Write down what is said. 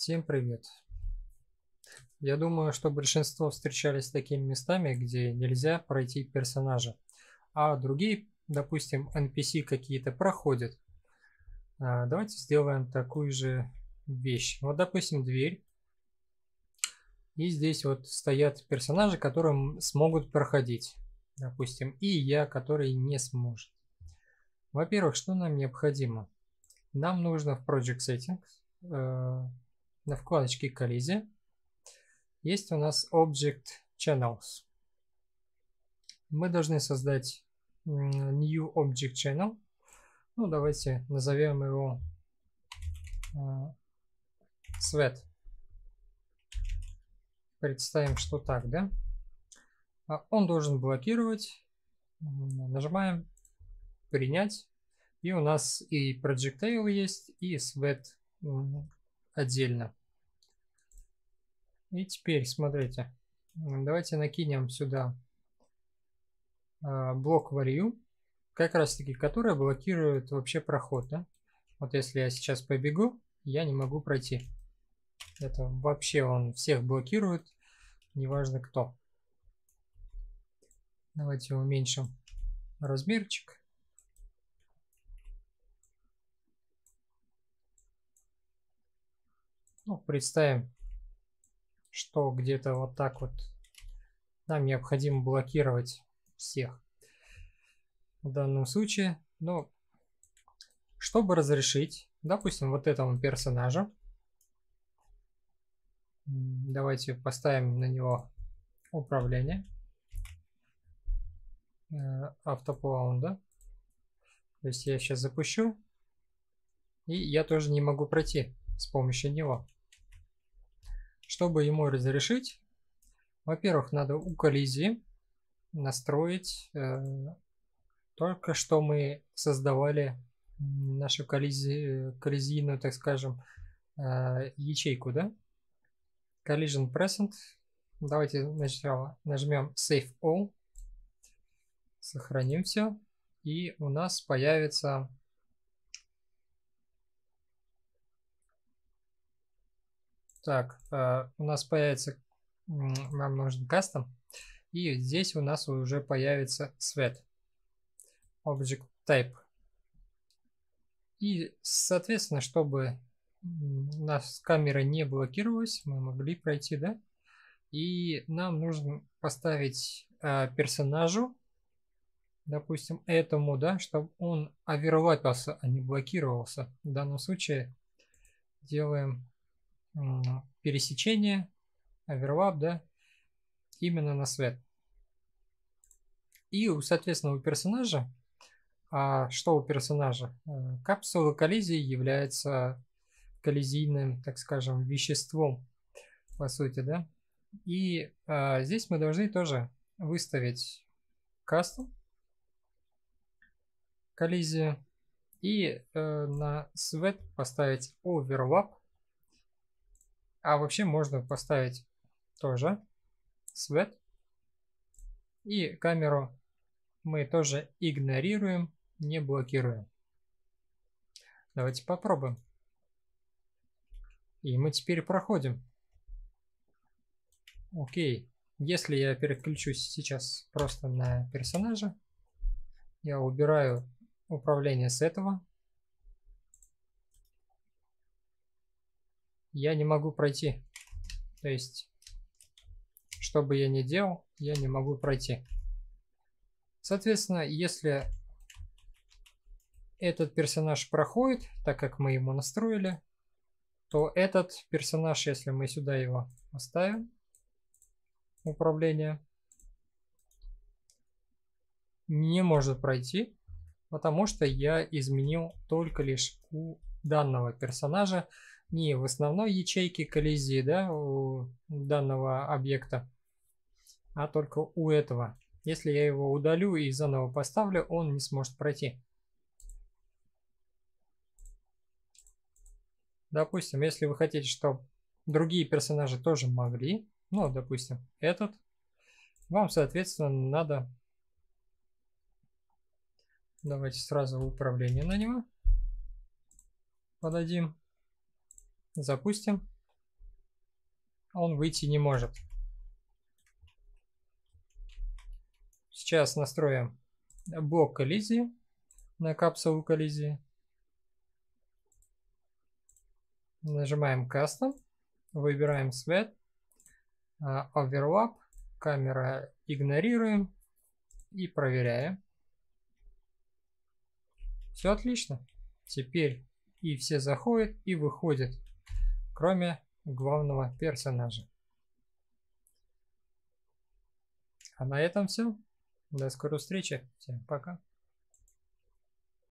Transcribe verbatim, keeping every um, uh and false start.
Всем привет! Я думаю, что большинство встречались с такими местами, где нельзя пройти персонажа, а другие, допустим, эн пи си какие-то проходят. А, давайте сделаем такую же вещь. Вот, допустим, дверь. И здесь вот стоят персонажи, которые смогут проходить. Допустим, и я, который не сможет. Во-первых, что нам необходимо? Нам нужно в Project Settings, э, на вкладочке коллизия, есть у нас Object Channels. Мы должны создать New Object Channel. Ну, давайте назовем его э, Sweat. Представим, что так, да? Он должен блокировать. Нажимаем принять. И у нас и Projectile есть, и Sweat отдельно. И теперь, смотрите, давайте накинем сюда блок Вариум, как раз таки, который блокирует вообще проход. Да? Вот если я сейчас побегу, я не могу пройти. Это вообще он всех блокирует, неважно кто. Давайте уменьшим размерчик. Ну, представим, что где-то вот так вот нам необходимо блокировать всех в данном случае. Но чтобы разрешить, допустим, вот этому персонажу, давайте поставим на него управление автоплаунда. То есть я сейчас запущу, и я тоже не могу пройти с помощью него. Чтобы ему разрешить, во-первых, надо у коллизии настроить э, только что мы создавали нашу коллизию, коллизийную, так скажем, э, ячейку, да? Collision present. Давайте сначала нажмем Save All. Сохраним все. И у нас появится так, э, у нас появится нам нужен Custom. И здесь у нас уже появится Sweat. Object type. И, соответственно, чтобы у нас камера не блокировалась, мы могли пройти, да? И нам нужно поставить э, персонажу, допустим, этому, да, чтобы он оверлапился, а не блокировался. В данном случае делаем э, пересечение, оверлап, да, именно на Sweat. И, соответственно, у персонажа, а что у персонажа? Капсула коллизии является коллизийным, так скажем, веществом, по сути, да. И а, здесь мы должны тоже выставить Custom коллизию и э, на Sweat поставить overlap. А вообще можно поставить тоже Sweat. И камеру мы тоже игнорируем, не блокируем. Давайте попробуем. И мы теперь проходим. Окей. Если я переключусь сейчас просто на персонажа, я убираю управление с этого. Я не могу пройти. То есть, что бы я ни делал, я не могу пройти. Соответственно, если этот персонаж проходит, так как мы ему настроили, то этот персонаж, если мы сюда его поставим, управление, не может пройти, потому что я изменил только лишь у данного персонажа, не в основной ячейке коллизии, да, у данного объекта, а только у этого. Если я его удалю и заново поставлю, он не сможет пройти. Допустим, если вы хотите, чтобы другие персонажи тоже могли, ну, допустим, этот, вам, соответственно, надо... Давайте сразу управление на него подадим. Запустим. он выйти не может. Сейчас настроим блок коллизии на капсулу коллизии. Нажимаем Custom, выбираем Sweat, overlap, камера игнорируем и проверяем. Все отлично. Теперь и все заходят и выходят, кроме главного персонажа. А на этом все. До скорой встречи. Всем пока.